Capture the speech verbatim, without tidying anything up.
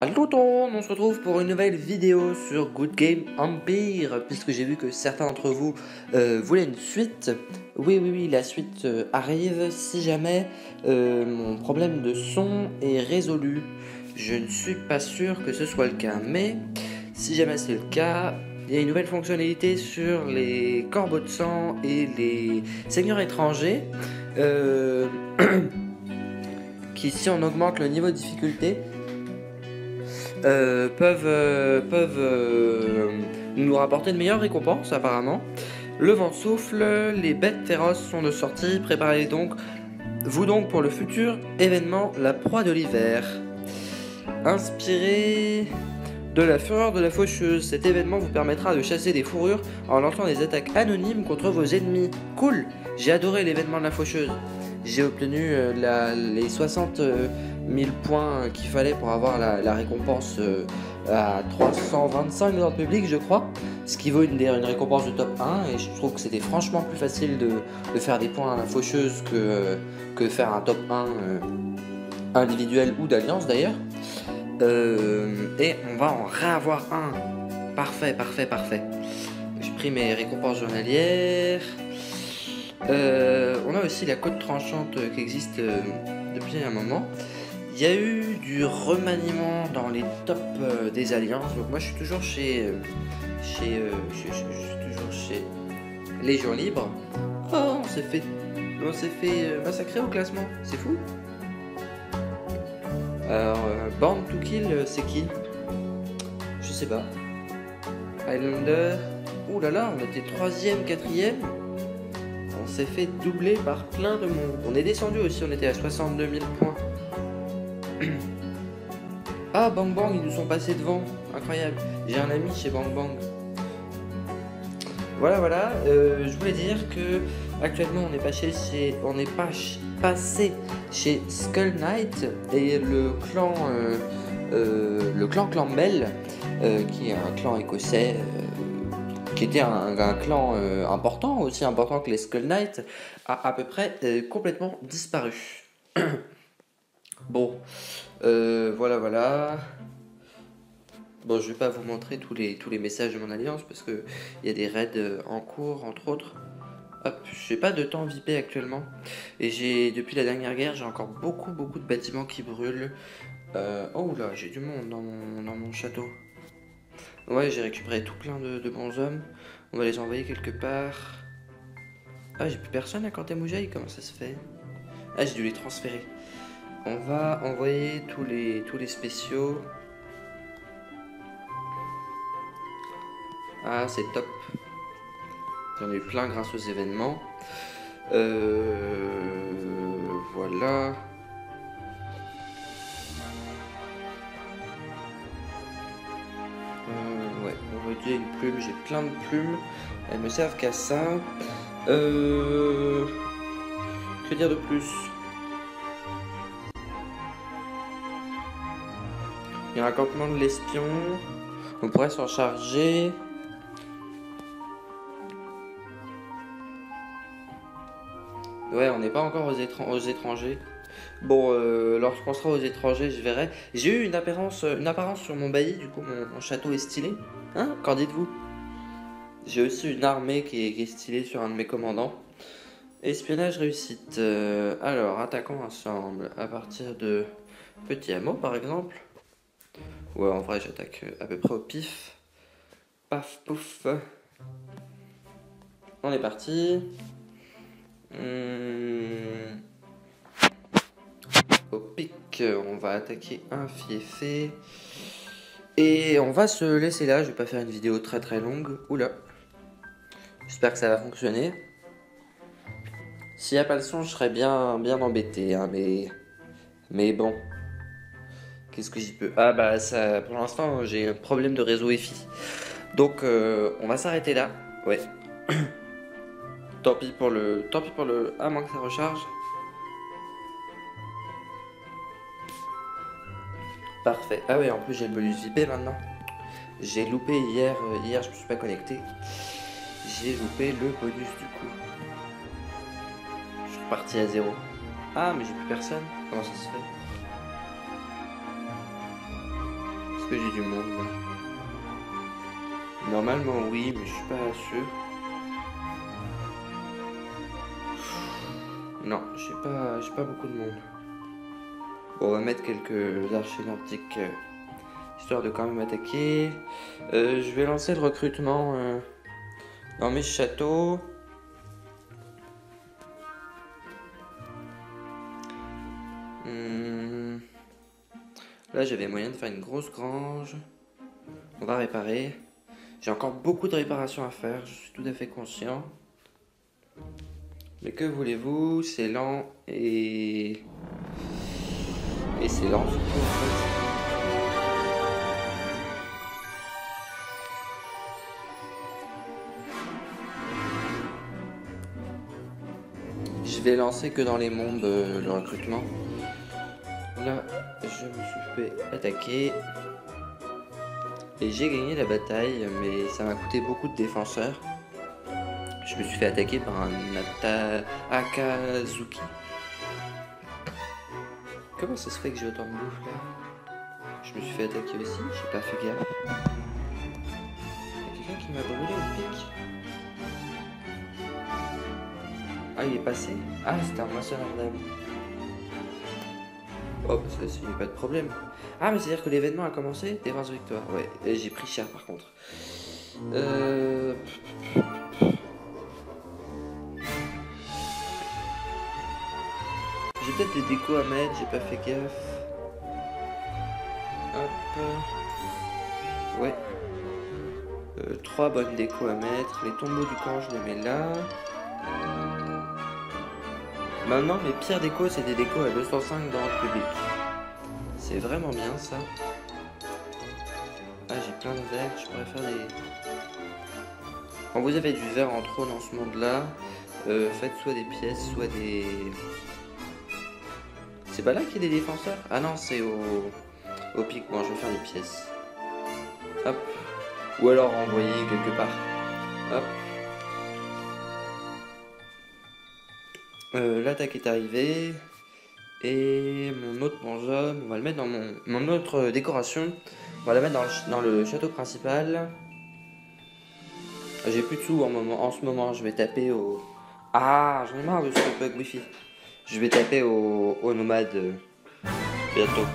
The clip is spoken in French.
Allô tout le monde, on se retrouve pour une nouvelle vidéo sur Good Game Empire, puisque j'ai vu que certains d'entre vous euh, voulaient une suite. Oui, oui, oui, la suite euh, arrive si jamais euh, mon problème de son est résolu. Je ne suis pas sûr que ce soit le cas, mais si jamais c'est le cas, il y a une nouvelle fonctionnalité sur les corbeaux de sang et les seigneurs étrangers, euh, qui, si on augmente le niveau de difficulté, Euh, peuvent, euh, peuvent euh, nous rapporter de meilleures récompenses apparemment. Le vent souffle, les bêtes féroces sont de sortie, préparez donc vous donc pour le futur événement la proie de l'hiver. Inspiré de la fureur de la faucheuse, cet événement vous permettra de chasser des fourrures en lançant des attaques anonymes contre vos ennemis. Cool, j'ai adoré l'événement de la faucheuse. J'ai obtenu euh, la, les soixante mille points qu'il fallait pour avoir la, la récompense euh, à trois cent vingt-cinq dans le public, je crois, ce qui vaut une, une récompense de top un, et je trouve que c'était franchement plus facile de, de faire des points à la faucheuse que, euh, que faire un top un euh, individuel ou d'alliance d'ailleurs. Euh, et on va en réavoir un. Parfait, parfait, parfait. J'ai pris mes récompenses journalières. Euh, on a aussi la côte tranchante qui existe euh, depuis un moment. Il y a eu du remaniement dans les tops euh, des alliances. Donc moi je suis toujours chez, euh, chez, euh, je, je, je suis toujours chez Légion libre. Oh, on s'est fait, on s'est fait euh, massacrer au classement, c'est fou. Alors euh, Band to Kill, euh, c'est qui? Je sais pas. Islander. Ouh là là, on était troisième, quatrième. On s'est fait doubler par plein de monde. On est descendu aussi, on était à soixante-deux mille points. Ah, Bang Bang, ils nous sont passés devant. Incroyable. J'ai un ami chez Bang Bang. Voilà, voilà. Euh, je voulais dire que actuellement on est passé chez, on est pas passé chez Skull Knight et le clan, euh, euh, le clan clan Bell, euh, qui est un clan écossais, euh, qui était un, un clan euh, important, aussi important que les Skull Knight, a à peu près euh, complètement disparu. Bon, euh, voilà, voilà. Bon, je vais pas vous montrer tous les, tous les messages de mon alliance parce que il y a des raids en cours, entre autres. Hop, j'ai pas de temps V P actuellement. Et j'ai, depuis la dernière guerre, j'ai encore beaucoup, beaucoup de bâtiments qui brûlent. Euh, oh là, j'ai du monde dans mon, dans mon château. Ouais, j'ai récupéré tout plein de, de bons hommes. On va les envoyer quelque part. Ah, j'ai plus personne à Cantemoujaï, comment ça se fait? Ah, j'ai dû les transférer. On va envoyer tous les tous les spéciaux. Ah, c'est top. J'en ai eu plein grâce aux événements. Euh, voilà. Euh, ouais, on va dire une plume. J'ai plein de plumes. Elles me servent qu'à ça. Euh, que dire de plus? Il y a un campement de l'espion, on pourrait s'en charger. Ouais, on n'est pas encore aux, étran aux étrangers. Bon, euh, lorsqu'on sera aux étrangers, je verrai. J'ai eu une apparence, une apparence sur mon bailli, du coup mon, mon château est stylé. Hein? Qu'en dites-vous? J'ai aussi une armée qui est, qui est stylée sur un de mes commandants. Espionnage réussite. Euh, alors, attaquons ensemble à partir de petits hameaux par exemple. Ouais, en vrai, j'attaque à peu près au pif. Paf, pouf. On est parti. Hum. Au pic, on va attaquer un fiefé. Et on va se laisser là. Je vais pas faire une vidéo très très longue. Oula. J'espère que ça va fonctionner. S'il n'y a pas le son, je serais bien, bien embêté. Hein, mais... mais bon. Qu'est-ce que j'y peux? Ah bah ça, pour l'instant j'ai un problème de réseau Wi-Fi. Donc euh, on va s'arrêter là. Ouais. Tant pis pour le. Tant pis pour le. À moins que ça recharge. Parfait. Ah ouais, en plus j'ai le bonus V P maintenant. J'ai loupé hier. Euh, hier je me suis pas connecté. J'ai loupé le bonus du coup. Je suis reparti à zéro. Ah mais j'ai plus personne. Comment ça se fait? Est-ce que j'ai du monde moi? Normalement oui, mais je suis pas sûr. Non, j'ai pas, j'ai pas beaucoup de monde. Bon, on va mettre quelques archers nordiques, euh, histoire de quand même attaquer. Euh, je vais lancer le recrutement euh, dans mes châteaux. Hum. Là, j'avais moyen de faire une grosse grange. On va réparer. J'ai encore beaucoup de réparations à faire, je suis tout à fait conscient. Mais que voulez-vous, c'est lent et... Et c'est lent surtout en fait. Je vais lancer que dans les mondes euh, le recrutement. Là, je me suis fait attaquer. Et j'ai gagné la bataille, mais ça m'a coûté beaucoup de défenseurs. Je me suis fait attaquer par un Akazuki. Comment ça se fait que j'ai autant de bouffe là? Je me suis fait attaquer aussi, j'ai pas fait gaffe. Il y a quelqu'un qui m'a brûlé au pic. Ah, il est passé? Ah, c'était un moissonneur d'âme. Oh, parce que ça, il n'y a pas de problème. Ah, mais c'est-à-dire que l'événement a commencé? Défense victoire. Ouais, et j'ai pris cher par contre. Euh... J'ai peut-être des décos à mettre, j'ai pas fait gaffe. Hop. Ouais. Euh, trois bonnes décos à mettre. Les tombeaux du camp, je les mets là. Euh... Maintenant, les pires décos, c'est des décos à deux cent cinq dans le public. C'est vraiment bien ça. Ah, j'ai plein de verres, je pourrais faire des... Quand vous avez du verre en trop dans ce monde-là, euh, faites soit des pièces, soit des... C'est pas là qu'il y a des défenseurs? Ah non, c'est au... au pic. Bon, je vais faire des pièces. Hop. Ou alors renvoyer quelque part. Hop. Euh, l'attaque est arrivée. Et mon autre bonhomme, on va le mettre dans mon, mon autre décoration. On va la mettre dans le, dans le château principal. J'ai plus de sous en, moment, en ce moment. Je vais taper au... Ah, j'en ai marre de ce bug wifi. Je vais taper au, au nomade euh, bientôt.